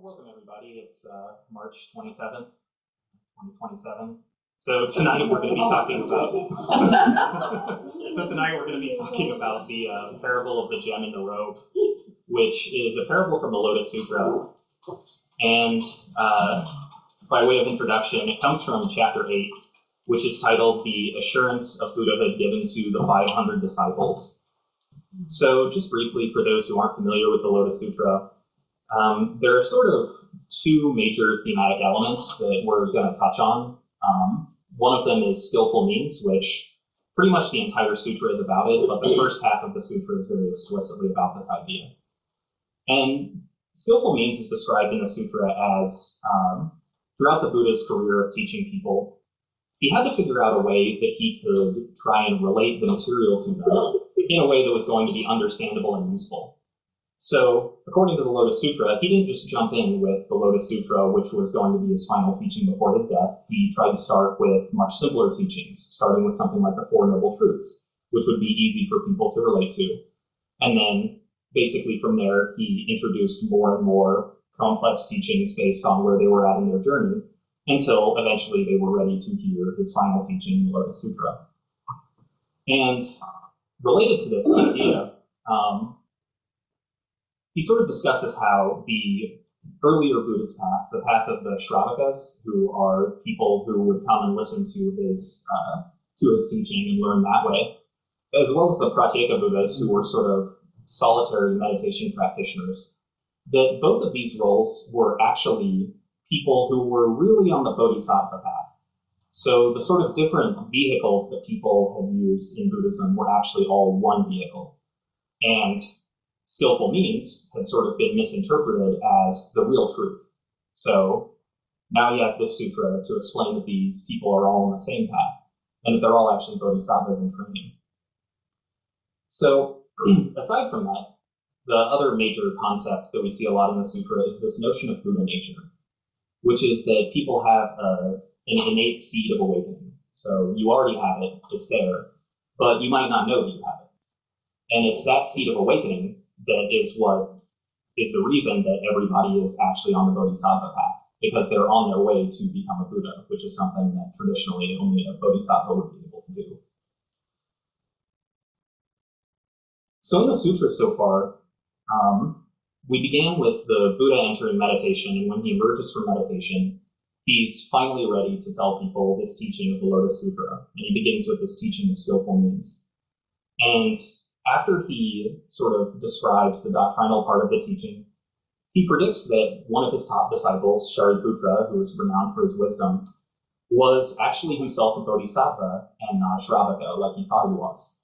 Well, welcome everybody. It's March 27th, 2027. So tonight we're going to be talking about the parable of the gem in the robe, which is a parable from the Lotus Sutra. And by way of introduction, it comes from chapter 8, which is titled "The Assurance of Buddhahood Given to the 500 Disciples." So, just briefly, for those who aren't familiar with the Lotus Sutra. There are sort of two major thematic elements that we're going to touch on. One of them is skillful means, which pretty much the entire sutra is about it, but the first half of the sutra is very explicitly about this idea. And skillful means is described in the sutra as, throughout the Buddha's career of teaching people, he had to figure out a way that he could try and relate the material to them in a way that was going to be understandable and useful. So, according to the Lotus Sutra, he didn't just jump in with the Lotus Sutra, which was going to be his final teaching before his death. He tried to start with much simpler teachings, starting with something like the Four Noble Truths, which would be easy for people to relate to. And then, basically from there, he introduced more and more complex teachings based on where they were at in their journey, until eventually they were ready to hear his final teaching, the Lotus Sutra. And related to this idea, he sort of discusses how the earlier Buddhist paths, the path of the Shravakas, who are people who would come and listen to his teaching and learn that way, as well as the Pratyekabuddhas, who were sort of solitary meditation practitioners, that both of these roles were actually people who were really on the Bodhisattva path. So the sort of different vehicles that people had used in Buddhism were actually all one vehicle. And skillful means had sort of been misinterpreted as the real truth. So now he has this sutra to explain that these people are all on the same path and that they're all actually bodhisattvas in training. So aside from that, the other major concept that we see a lot in the sutra is this notion of Buddha nature, which is that people have an innate seed of awakening. So you already have it, it's there, but you might not know that you have it. And it's that seed of awakening that is what is the reason that everybody is actually on the Bodhisattva path, because they're on their way to become a Buddha, which is something that traditionally only a Bodhisattva would be able to do. So in the sutra so far, we began with the Buddha entering meditation, and when he emerges from meditation, he's finally ready to tell people this teaching of the Lotus Sutra, and he begins with this teaching of skillful means. And after he sort of describes the doctrinal part of the teaching, he predicts that one of his top disciples, Shariputra, who is renowned for his wisdom, was actually himself a bodhisattva and not a Shravaka like he thought he was.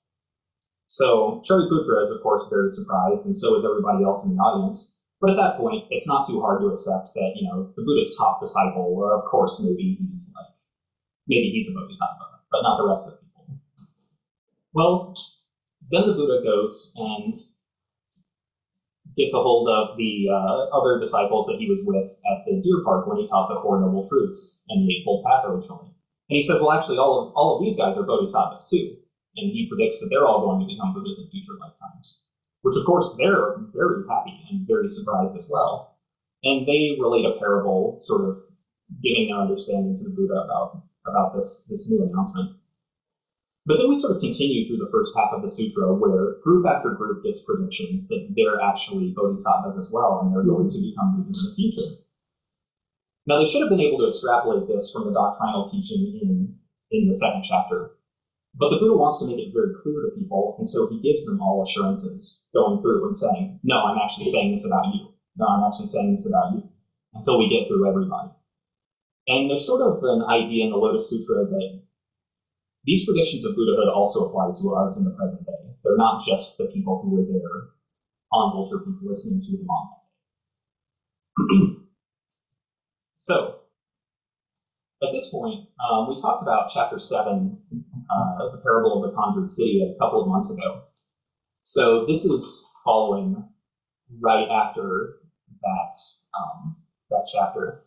So Shariputra is, of course, very surprised, and so is everybody else in the audience. But at that point, it's not too hard to accept that, you know, the Buddha's top disciple, of course, maybe he's a bodhisattva, but not the rest of the people. Well, then the Buddha goes and gets a hold of the other disciples that he was with at the Deer Park when he taught the Four Noble Truths and the Eightfold Path originally. And he says, well, actually, all of these guys are bodhisattvas too. And he predicts that they're all going to become Buddhas in future lifetimes, which, of course, they're very happy and very surprised as well. And they relate a parable, sort of giving their understanding to the Buddha about this new announcement. But then we sort of continue through the first half of the sutra, where group after group gets predictions that they're actually bodhisattvas as well, and they're going to become Buddhas in the future. Now, they should have been able to extrapolate this from the doctrinal teaching in the second chapter, but the Buddha wants to make it very clear to people, and so he gives them all assurances going through and saying, no, I'm actually saying this about you. No, I'm actually saying this about you, until we get through everybody. And there's sort of an idea in the Lotus Sutra that these predictions of Buddhahood also apply to us in the present day. They're not just the people who were there on Vulture Peak listening to them on that day. So, at this point, we talked about chapter 7, the parable of the conjured city, a couple of months ago. So this is following right after that chapter.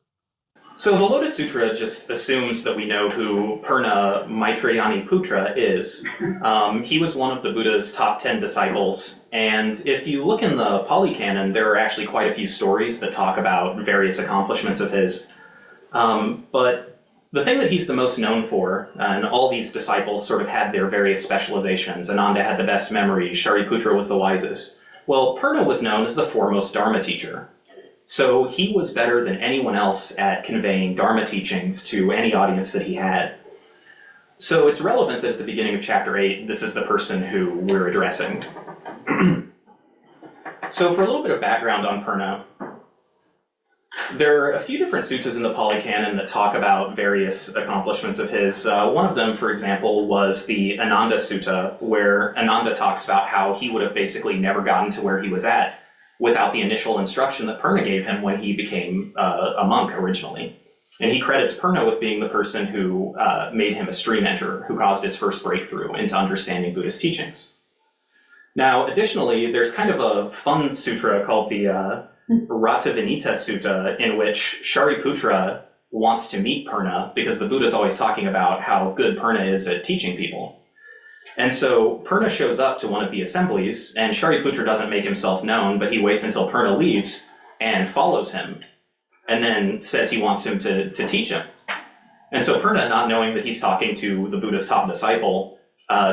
So the Lotus Sutra just assumes that we know who Purna Maitrayani Putra is. He was one of the Buddha's top 10 disciples, and if you look in the Pali Canon, there are actually quite a few stories that talk about various accomplishments of his. But the thing that he's the most known for, and all these disciples sort of had their various specializations. Ananda had the best memory, Shariputra was the wisest. Well, Purna was known as the foremost Dharma teacher. So he was better than anyone else at conveying Dharma teachings to any audience that he had. So it's relevant that at the beginning of chapter 8, this is the person who we're addressing. So for a little bit of background on Purna, there are a few different suttas in the Pali Canon that talk about various accomplishments of his. One of them, for example, was the Ananda Sutta, where Ananda talks about how he would have basically never gotten to where he was at without the initial instruction that Purna gave him when he became a monk originally. And he credits Purna with being the person who made him a stream enterer, who caused his first breakthrough into understanding Buddhist teachings. Now, additionally, there's kind of a fun sutra called the Ratavinita Sutta, in which Shariputra wants to meet Purna because the Buddha's always talking about how good Purna is at teaching people. And so Purna shows up to one of the assemblies, and Shariputra doesn't make himself known, but he waits until Purna leaves and follows him, and then says he wants him to teach him. And so Purna, not knowing that he's talking to the Buddha's top disciple,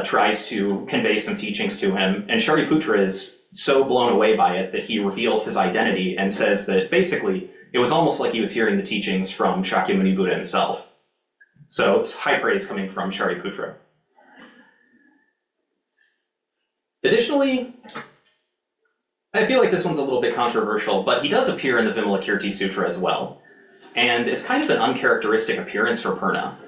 tries to convey some teachings to him, and Shariputra is so blown away by it that he reveals his identity and says that basically it was almost like he was hearing the teachings from Shakyamuni Buddha himself. So it's high praise coming from Shariputra. Additionally, I feel like this one's a little bit controversial, but he does appear in the Vimalakirti Sutra as well. And it's kind of an uncharacteristic appearance for Purna.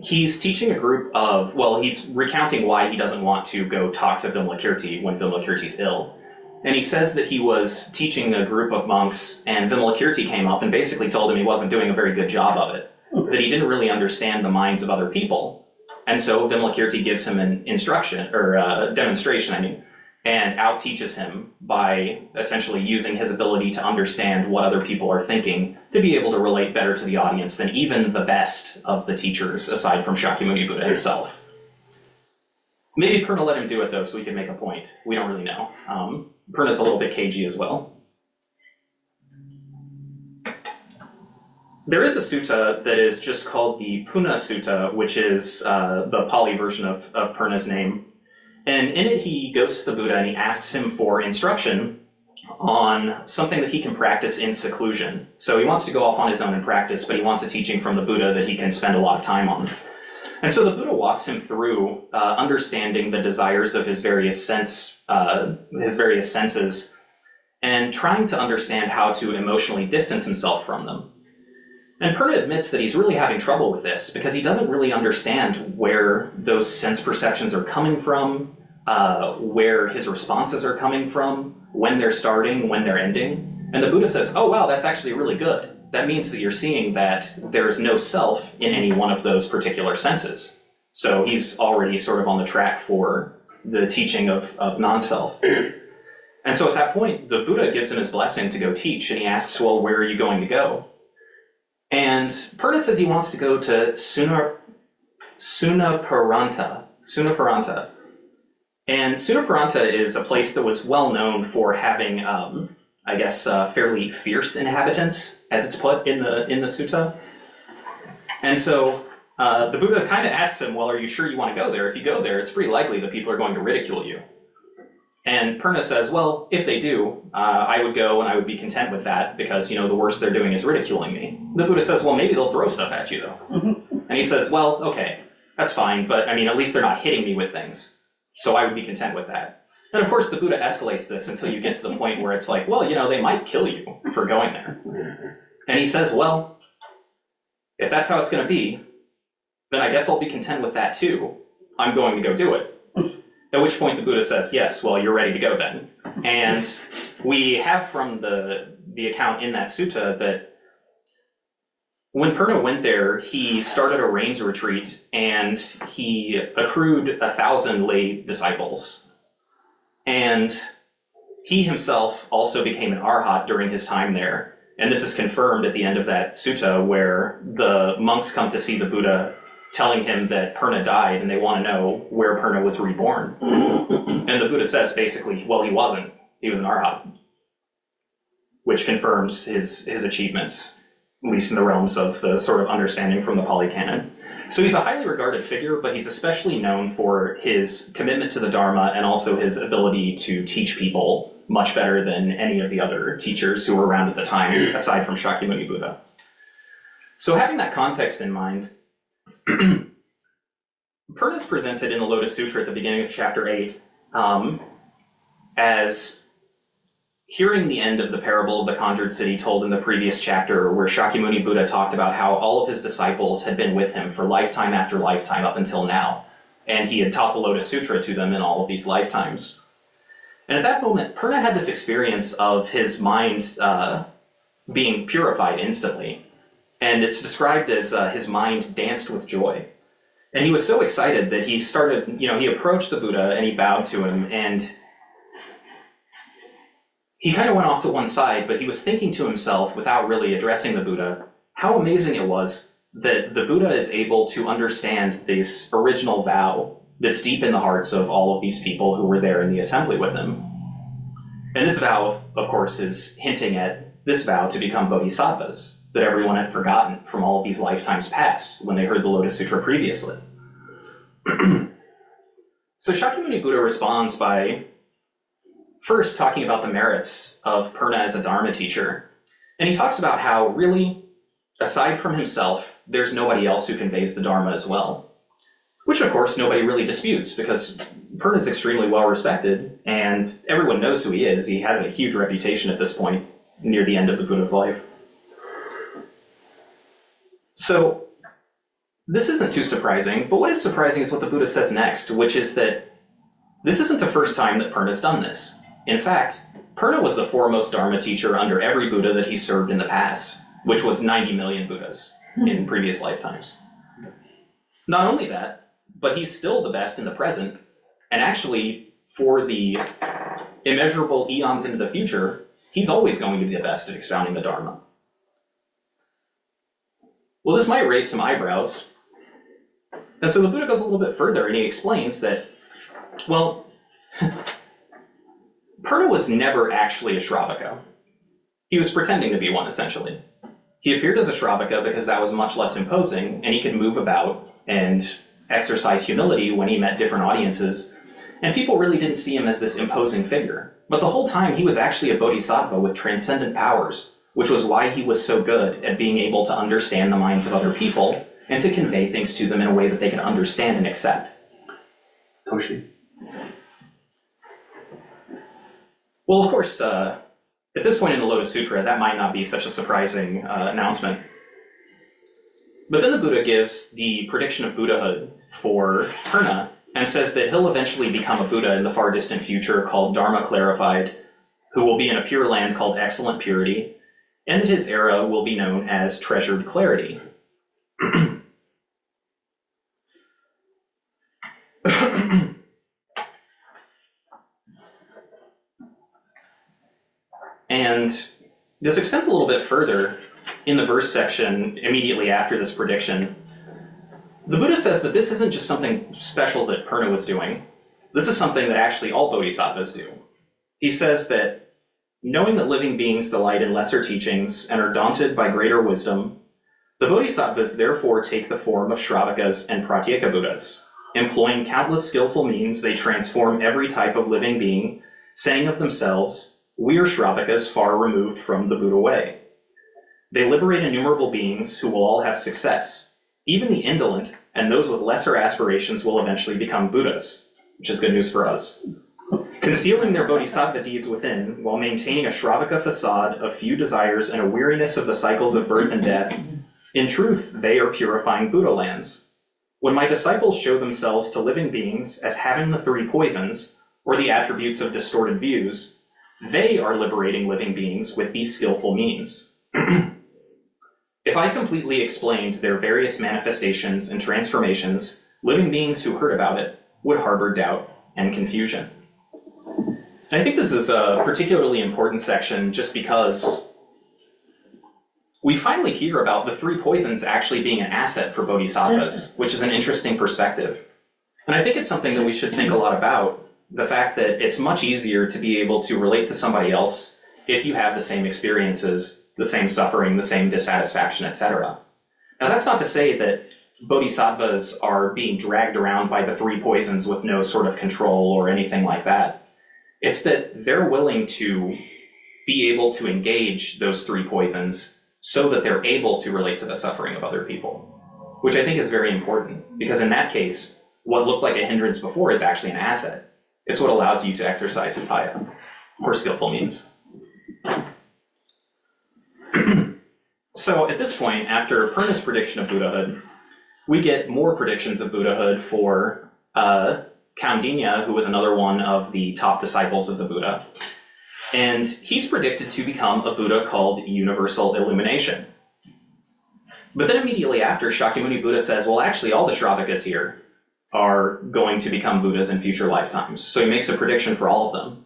He's teaching a group of, well, he's recounting why he doesn't want to go talk to Vimalakirti when Vimalakirti's ill. And he says that he was teaching a group of monks, and Vimalakirti came up and basically told him he wasn't doing a very good job of it, that he didn't really understand the minds of other people. And so Vimalakirti gives him an instruction, or demonstration, and out-teaches him by essentially using his ability to understand what other people are thinking to be able to relate better to the audience than even the best of the teachers, aside from Shakyamuni Buddha himself. Maybe Purna let him do it, though, so he could make a point. We don't really know. Purna's a little bit cagey as well. There is a sutta that is just called the Purna Sutta, which is the Pali version of Purna's name. And in it, he goes to the Buddha and he asks him for instruction on something that he can practice in seclusion. So he wants to go off on his own and practice, but he wants a teaching from the Buddha that he can spend a lot of time on. And so the Buddha walks him through understanding the desires of his various senses and trying to understand how to emotionally distance himself from them. And Purna admits that he's really having trouble with this because he doesn't really understand where those sense perceptions are coming from, where his responses are coming from, when they're starting, when they're ending. And the Buddha says, oh, wow, that's actually really good. That means that you're seeing that there is no self in any one of those particular senses. So he's already sort of on the track for the teaching of non-self. And so at that point, the Buddha gives him his blessing to go teach, and he asks, well, where are you going to go? And Purna says he wants to go to Sunaparanta. And Sunaparanta is a place that was well known for having, fairly fierce inhabitants, as it's put in the sutta. And so the Buddha kind of asks him, well, are you sure you want to go there? If you go there, it's pretty likely that people are going to ridicule you. And Purna says, well, if they do, I would go and I would be content with that because, the worst they're doing is ridiculing me. The Buddha says, well, maybe they'll throw stuff at you, though. And he says, well, okay, that's fine, but at least they're not hitting me with things. So I would be content with that. And of course, the Buddha escalates this until you get to the point where it's like, well, they might kill you for going there. And he says, well, if that's how it's going to be, then I guess I'll be content with that, too. I'm going to go do it. At which point the Buddha says, yes, well, you're ready to go then. And we have from the account in that sutta that when Purna went there, he started a rains retreat and he accrued 1,000 lay disciples. And he himself also became an Arhat during his time there. And this is confirmed at the end of that sutta where the monks come to see the Buddha telling him that Purna died and they want to know where Purna was reborn. And the Buddha says basically, well, he wasn't. He was an Arhat, which confirms his achievements, at least in the realms of the sort of understanding from the Pali Canon. So he's a highly regarded figure, but he's especially known for his commitment to the Dharma and also his ability to teach people much better than any of the other teachers who were around at the time, aside from Shakyamuni Buddha. So having that context in mind, Purna is presented in the Lotus Sutra at the beginning of chapter 8 as hearing the end of the parable of the conjured city told in the previous chapter, where Shakyamuni Buddha talked about how all of his disciples had been with him for lifetime after lifetime up until now, and he had taught the Lotus Sutra to them in all of these lifetimes. And at that moment, Purna had this experience of his mind being purified instantly. And it's described as his mind danced with joy. And he was so excited that he started, he approached the Buddha and he bowed to him. And he kind of went off to one side, but he was thinking to himself without really addressing the Buddha, how amazing it was that the Buddha is able to understand this original vow that's deep in the hearts of all of these people who were there in the assembly with him. And this vow, of course, is hinting at this vow to become bodhisattvas that everyone had forgotten from all of these lifetimes past when they heard the Lotus Sutra previously. So Shakyamuni Buddha responds by first talking about the merits of Purna as a Dharma teacher. And he talks about how really, aside from himself, there's nobody else who conveys the Dharma as well. Which, of course, nobody really disputes, because Purna is extremely well-respected, and everyone knows who he is. He has a huge reputation at this point, near the end of the Buddha's life. So, this isn't too surprising, but what is surprising is what the Buddha says next, which is that this isn't the first time that Purna's done this. In fact, Purna was the foremost Dharma teacher under every Buddha that he served in the past, which was 90 million Buddhas in previous lifetimes. Not only that, but he's still the best in the present, and actually, for the immeasurable eons into the future, he's always going to be the best at expounding the Dharma. Well, this might raise some eyebrows, and so the Buddha goes a little bit further, and he explains that, well, Purna was never actually a Shravaka. He was pretending to be one, essentially. He appeared as a Shravaka because that was much less imposing, and he could move about and exercise humility when he met different audiences, and people really didn't see him as this imposing figure. But the whole time he was actually a bodhisattva with transcendent powers, which was why he was so good at being able to understand the minds of other people and to convey things to them in a way that they could understand and accept. Koshi. Well, of course, at this point in the Lotus Sutra, that might not be such a surprising announcement. But then the Buddha gives the prediction of Buddhahood for Purna and says that he'll eventually become a Buddha in the far distant future called Dharma Clarified, who will be in a pure land called Excellent Purity, and that his era will be known as Treasured Clarity. And this extends a little bit further in the verse section immediately after this prediction. The Buddha says that this isn't just something special that Purna was doing. This is something that actually all bodhisattvas do. He says that knowing that living beings delight in lesser teachings and are daunted by greater wisdom, the bodhisattvas therefore take the form of Shravakas and Pratyekabuddhas. Employing countless skillful means, they transform every type of living being, saying of themselves, "We are Shravakas far removed from the Buddha way." They liberate innumerable beings who will all have success. Even the indolent and those with lesser aspirations will eventually become Buddhas, which is good news for us. Concealing their bodhisattva deeds within, while maintaining a Shravaka facade of few desires and a weariness of the cycles of birth and death, in truth, they are purifying Buddha lands. When my disciples show themselves to living beings as having the three poisons, or the attributes of distorted views, they are liberating living beings with these skillful means. If I completely explained their various manifestations and transformations, living beings who heard about it would harbor doubt and confusion. I think this is a particularly important section just because We finally hear about the three poisons actually being an asset for bodhisattvas, which is an interesting perspective. And I think it's something that we should think a lot about, the fact that it's much easier to be able to relate to somebody else if you have the same experiences, the same suffering, the same dissatisfaction, etc. Now, that's not to say that bodhisattvas are being dragged around by the three poisons with no sort of control or anything like that. It's that they're willing to be able to engage those three poisons so that they're able to relate to the suffering of other people, which I think is very important, because in that case, what looked like a hindrance before is actually an asset. It's what allows you to exercise upaya, or skillful means. So at this point, after Purna's prediction of Buddhahood, we get more predictions of Buddhahood for Kaundinya, who was another one of the top disciples of the Buddha. And he's predicted to become a Buddha called Universal Illumination. But then immediately after, Shakyamuni Buddha says, well, actually, all the Shravakas here are going to become Buddhas in future lifetimes. So he makes a prediction for all of them.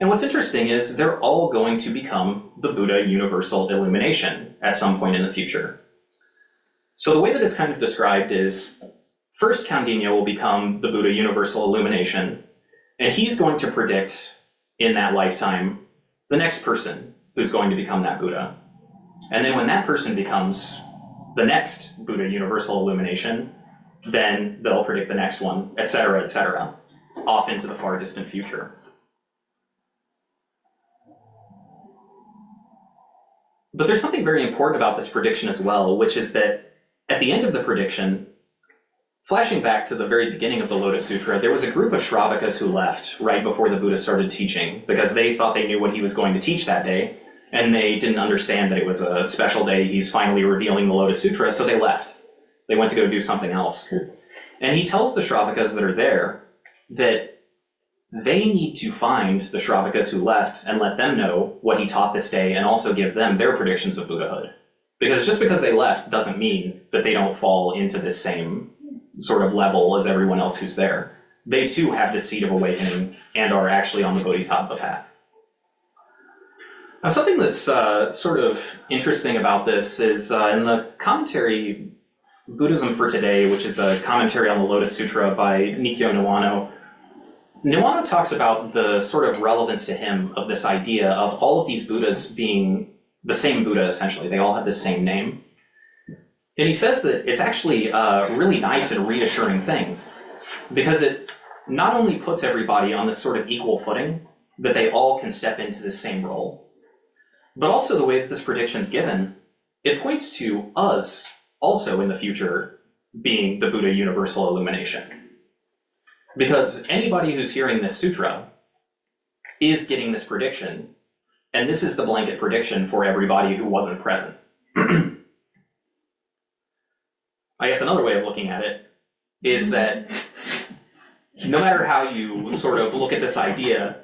And what's interesting is they're all going to become the Buddha Universal Illumination at some point in the future. So the way that it's kind of described is, first Kaundinya will become the Buddha Universal Illumination, and he's going to predict in that lifetime the next person who's going to become that Buddha. And then when that person becomes the next Buddha Universal Illumination, then they'll predict the next one, etc., etc., off into the far distant future. But there's something very important about this prediction as well, which is that at the end of the prediction, flashing back to the very beginning of the Lotus Sutra, there was a group of Shravakas who left right before the Buddha started teaching, because they thought they knew what he was going to teach that day, and they didn't understand that it was a special day. He's finally revealing the Lotus Sutra, so they left. They went to go do something else. And he tells the Shravakas that are there that they need to find the Shravakas who left and let them know what he taught this day, and also give them their predictions of Buddhahood. Because just because they left doesn't mean that they don't fall into this same sort of level as everyone else who's there. They too have the seed of awakening and are actually on the Bodhisattva path. Now, something that's sort of interesting about this is in the commentary Buddhism for Today, which is a commentary on the Lotus Sutra by Nikkyo Niwano, Niwano talks about the sort of relevance to him of this idea of all of these Buddhas being the same Buddha, essentially. They all have the same name. And he says that it's actually a really nice and reassuring thing, because it not only puts everybody on this sort of equal footing, that they all can step into the same role, but also the way that this prediction is given, it points to us also in the future being the Buddha Universal Illumination. Because anybody who's hearing this sutra is getting this prediction, and this is the blanket prediction for everybody who wasn't present. I guess another way of looking at it is that no matter how you sort of look at this idea,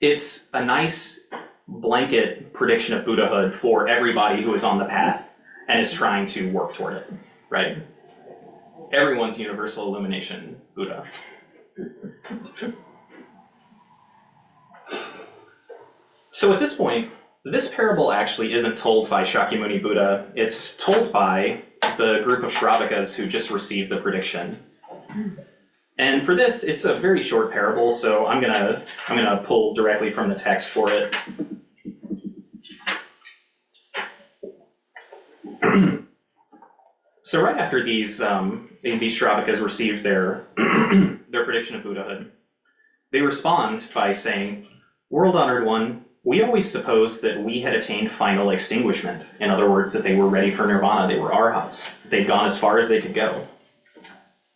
it's a nice blanket prediction of Buddhahood for everybody who is on the path and is trying to work toward it, right? Everyone's Universal Illumination Buddha. So at this point, this parable actually isn't told by Shakyamuni Buddha. It's told by the group of Shravakas who just received the prediction. And for this, it's a very short parable, so I'm gonna pull directly from the text for it. So right after these Shravakas received their their prediction of Buddhahood, they respond by saying, "World honored one, we always supposed that we had attained final extinguishment." In other words, that they were ready for nirvana, they were arhats, they'd gone as far as they could go.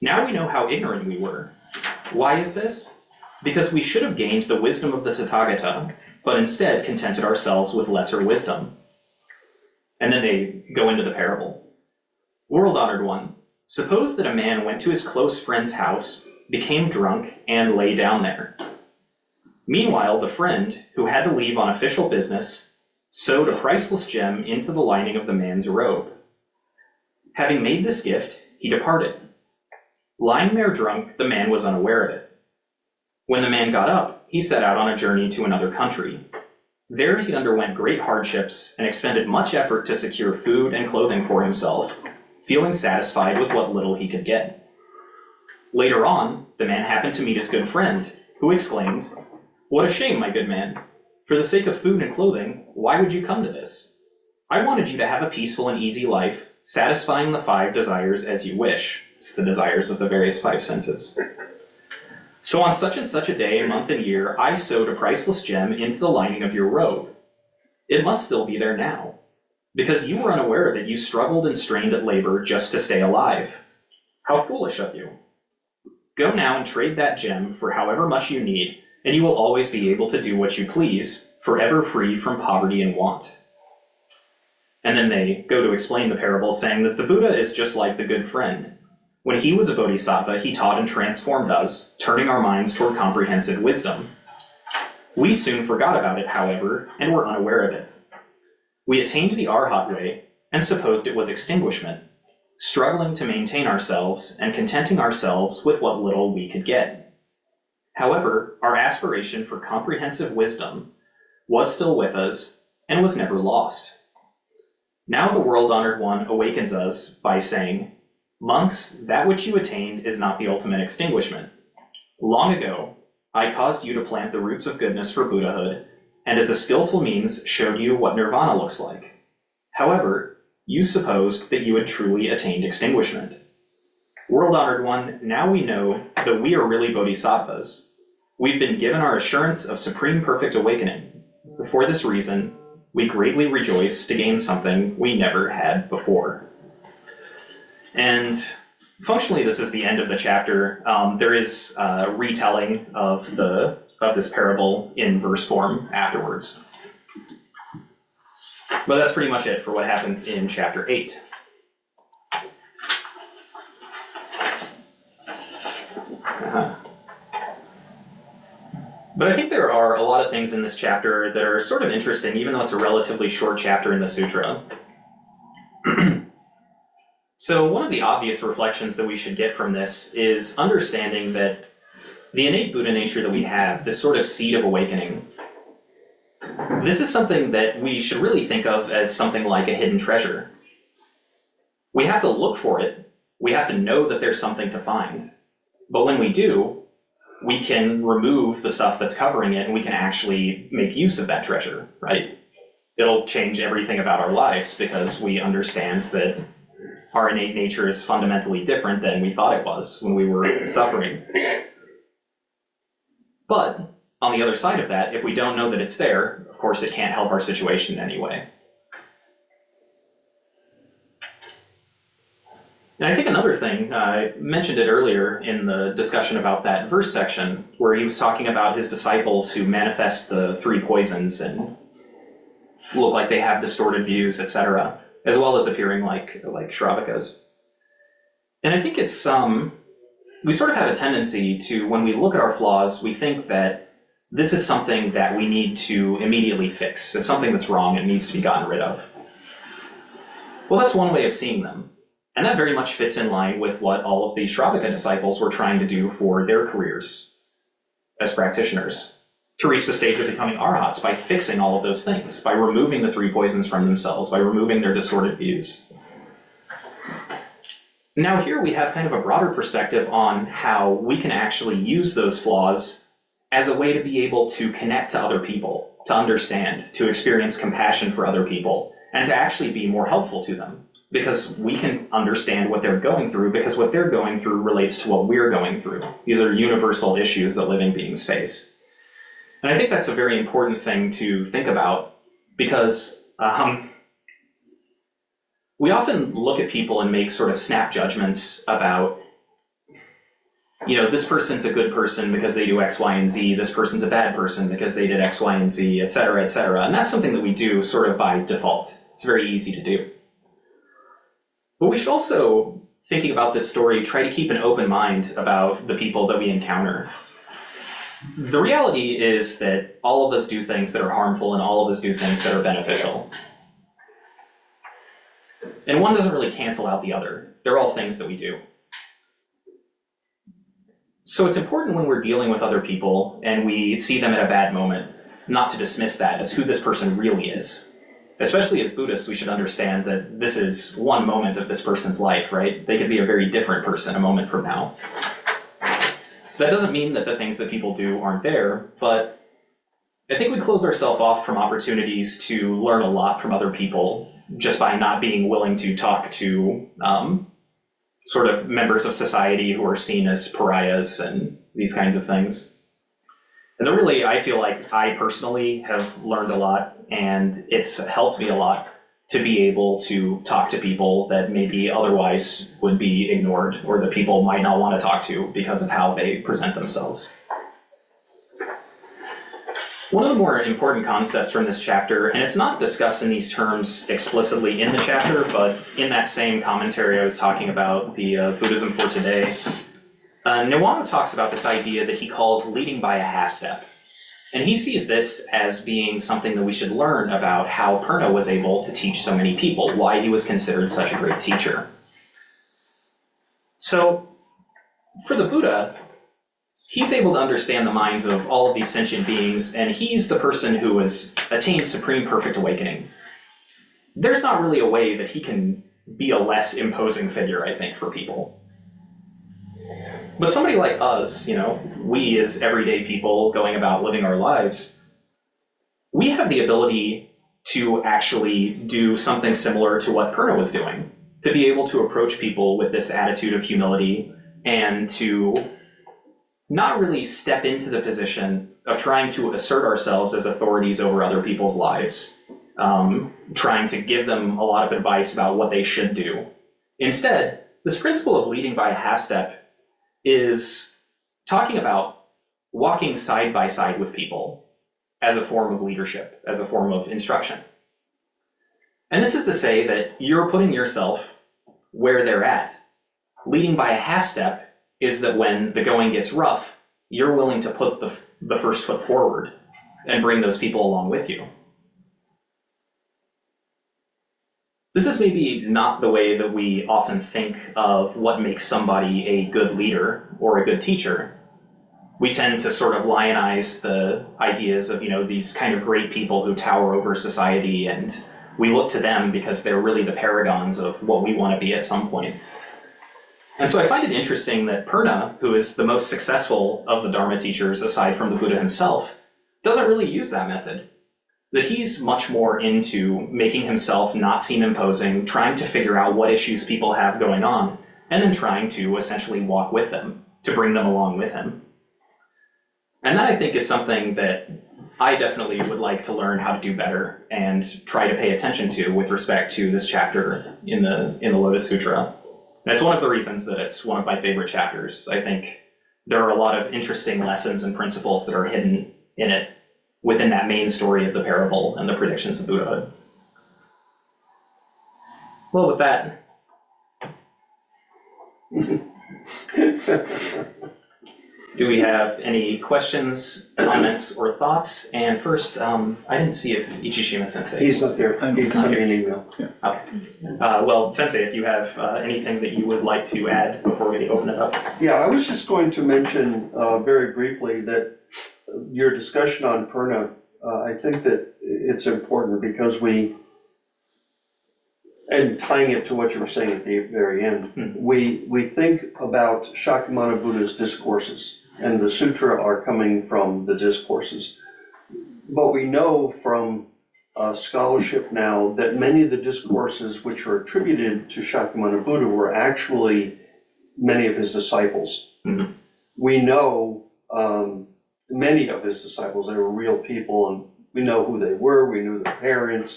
"Now we know how ignorant we were. Why is this? Because we should have gained the wisdom of the Tathagata, but instead contented ourselves with lesser wisdom." And then they go into the parable. "World honored one, suppose that a man went to his close friend's house, became drunk, and lay down there. Meanwhile, the friend, who had to leave on official business, sewed a priceless gem into the lining of the man's robe. Having made this gift, he departed. Lying there drunk, the man was unaware of it. When the man got up, he set out on a journey to another country. There he underwent great hardships and expended much effort to secure food and clothing for himself, feeling satisfied with what little he could get. Later on, the man happened to meet his good friend, who exclaimed, "What a shame, my good man! For the sake of food and clothing, why would you come to this? I wanted you to have a peaceful and easy life, satisfying the five desires as you wish." It's the desires of the various five senses. "So on such and such a day, month, and year, I sewed a priceless gem into the lining of your robe. It must still be there now. Because you were unaware of it, you struggled and strained at labor just to stay alive. How foolish of you. Go now and trade that gem for however much you need, and you will always be able to do what you please, forever free from poverty and want." And then they go to explain the parable, saying that the Buddha is just like the good friend. When he was a bodhisattva, he taught and transformed us, turning our minds toward comprehensive wisdom. We soon forgot about it, however, and were unaware of it. We attained the Arhat way and supposed it was extinguishment, struggling to maintain ourselves and contenting ourselves with what little we could get. However, our aspiration for comprehensive wisdom was still with us and was never lost. Now the world-honored one awakens us by saying, "Monks, that which you attained is not the ultimate extinguishment. Long ago, I caused you to plant the roots of goodness for Buddhahood, and as a skillful means showed you what nirvana looks like. However, you supposed that you had truly attained extinguishment. World-honored one, now we know that we are really bodhisattvas. We've been given our assurance of supreme perfect awakening. For this reason, we greatly rejoice to gain something we never had before." And functionally, this is the end of the chapter. There is a retelling of this parable in verse form afterwards. But that's pretty much it for what happens in chapter 8. But I think there are a lot of things in this chapter that are sort of interesting, even though it's a relatively short chapter in the sutra. So one of the obvious reflections that we should get from this is understanding that the innate Buddha nature that we have, this sort of seed of awakening, this is something that we should really think of as something like a hidden treasure. We have to look for it. We have to know that there's something to find. But when we do, we can remove the stuff that's covering it and we can actually make use of that treasure, right? It'll change everything about our lives because we understand that our innate nature is fundamentally different than we thought it was when we were suffering. But on the other side of that, if we don't know that it's there, of course it can't help our situation in any way. And I think another thing, I mentioned it earlier in the discussion about that verse section, where he was talking about his disciples who manifest the three poisons and look like they have distorted views, etc., as well as appearing like Shravakas. And I think it's, we sort of have a tendency to, when we look at our flaws, we think that this is something that we need to immediately fix. It's something that's wrong and needs to be gotten rid of. Well, that's one way of seeing them. And that very much fits in line with what all of the Shravaka disciples were trying to do for their careers as practitioners, to reach the stage of becoming arhats by fixing all of those things, by removing the three poisons from themselves, by removing their distorted views. Now here we have kind of a broader perspective on how we can actually use those flaws as a way to be able to connect to other people, to understand, to experience compassion for other people, and to actually be more helpful to them. Because we can understand what they're going through, because what they're going through relates to what we're going through. These are universal issues that living beings face. And I think that's a very important thing to think about, because we often look at people and make sort of snap judgments about, you know, this person's a good person because they do X, Y, and Z, this person's a bad person because they did X, Y, and Z, etc., etc. And that's something that we do sort of by default. It's very easy to do. But we should also, thinking about this story, try to keep an open mind about the people that we encounter. The reality is that all of us do things that are harmful and all of us do things that are beneficial. And one doesn't really cancel out the other. They're all things that we do. So it's important when we're dealing with other people and we see them at a bad moment not to dismiss that as who this person really is. Especially as Buddhists, we should understand that this is one moment of this person's life, right? They could be a very different person a moment from now. That doesn't mean that the things that people do aren't there, but I think we close ourselves off from opportunities to learn a lot from other people just by not being willing to talk to sort of members of society who are seen as pariahs and these kinds of things. And then really, I feel like I personally have learned a lot, and it's helped me a lot to be able to talk to people that maybe otherwise would be ignored, or that people might not want to talk to because of how they present themselves. One of the more important concepts from this chapter, and it's not discussed in these terms explicitly in the chapter, but in that same commentary I was talking about, the Buddhism for Today, Niwano talks about this idea that he calls leading by a half step. And he sees this as being something that we should learn about how Purna was able to teach so many people, why he was considered such a great teacher. So, for the Buddha, he's able to understand the minds of all of these sentient beings, and he's the person who has attained supreme perfect awakening. There's not really a way that he can be a less imposing figure, I think, for people. But somebody like us, you know, we as everyday people going about living our lives, we have the ability to actually do something similar to what Purna was doing, to be able to approach people with this attitude of humility and to not really step into the position of trying to assert ourselves as authorities over other people's lives, trying to give them a lot of advice about what they should do. Instead, this principle of leading by a half step is talking about walking side by side with people as a form of leadership, as a form of instruction. And this is to say that you're putting yourself where they're at. Leading by a half step is that when the going gets rough, you're willing to put the first foot forward and bring those people along with you. This is maybe not the way that we often think of what makes somebody a good leader or a good teacher. We tend to sort of lionize the ideas of, you know, these kind of great people who tower over society, and we look to them because they're really the paragons of what we want to be at some point. And so I find it interesting that Purna, who is the most successful of the Dharma teachers aside from the Buddha himself, doesn't really use that method. That he's much more into making himself not seem imposing, trying to figure out what issues people have going on, and then trying to essentially walk with them, to bring them along with him. And that, I think, is something that I definitely would like to learn how to do better and try to pay attention to with respect to this chapter in the Lotus Sutra. And it's one of the reasons that it's one of my favorite chapters. I think there are a lot of interesting lessons and principles that are hidden in it, within that main story of the parable and the predictions of Buddhahood. Well, with that, do we have any questions, comments, or thoughts? And first, I didn't see if Ichishima Sensei... He's not there. He's not here. An email. Yeah. Okay. Well, Sensei, if you have anything that you would like to add before we open it up. Yeah, I was just going to mention very briefly that your discussion on Purna, I think that it's important because and tying it to what you were saying at the very end, we think about Shakyamuni Buddha's discourses, and the sutra are coming from the discourses. But we know from scholarship now that many of the discourses which are attributed to Shakyamuni Buddha were actually many of his disciples. Mm-hmm. We know... many of his disciples, they were real people, and we know who they were, we knew their parents,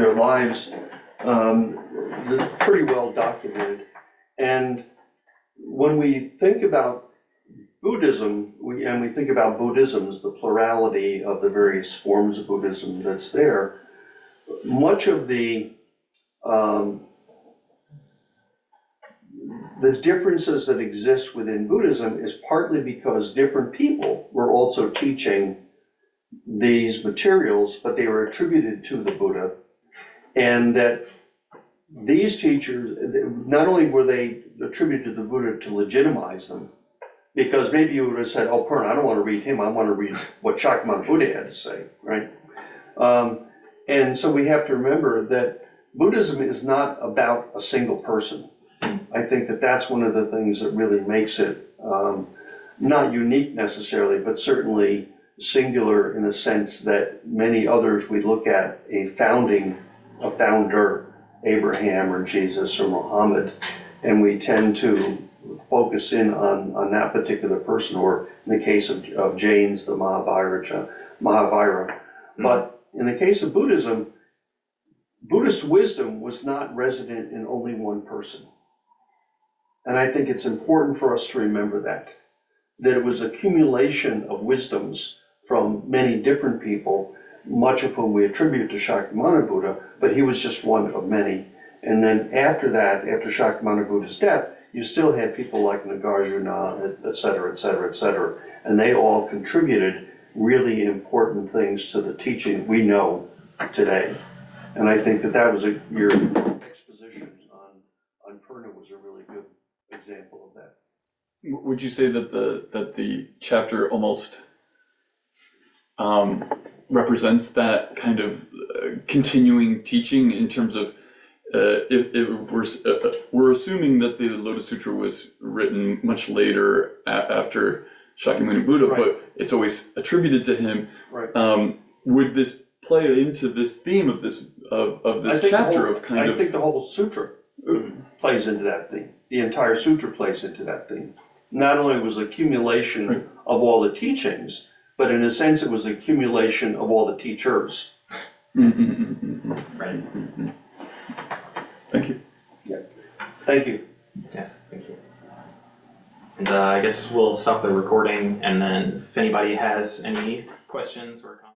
their lives, pretty well documented. And when we think about Buddhism, we think about Buddhisms, the plurality of the various forms of Buddhism that's there, much of the differences that exist within Buddhism is partly because different people were also teaching these materials, but they were attributed to the Buddha. And that these teachers, not only were they attributed to the Buddha to legitimize them, Because maybe you would have said, oh, Purna, I don't want to read him. I want to read what Shakyamuni Buddha had to say, right? And so we have to remember that Buddhism is not about a single person. I think that that's one of the things that really makes it not unique necessarily, but certainly singular in the sense that many others we look at a founder, Abraham or Jesus or Muhammad, and we tend to focus in on that particular person, or in the case of Jains, the Mahavira. But in the case of Buddhism, Buddhist wisdom was not resident in only one person. And I think it's important for us to remember that it was accumulation of wisdoms from many different people, much of whom we attribute to Shakyamuni Buddha, but he was just one of many. And then after that, after Shakyamuni Buddha's death, you still had people like Nagarjuna, etc., and they all contributed really important things to the teaching we know today. And I think that was your exposition on Purna was a really good example of that. Would you say that the chapter almost represents that kind of continuing teaching in terms of we're assuming that the Lotus Sutra was written much later after Shakyamuni Buddha, right, but it's always attributed to him. Right. Would this play into this theme of this chapter? I think the whole sutra plays into that theme. The entire sutra plays into that theme. Not only was accumulation of all the teachings, but in a sense it was accumulation of all the teachers. Right. Thank you. Yeah. Thank you. Yes, thank you. And I guess we'll stop the recording, and then if anybody has any questions or comments.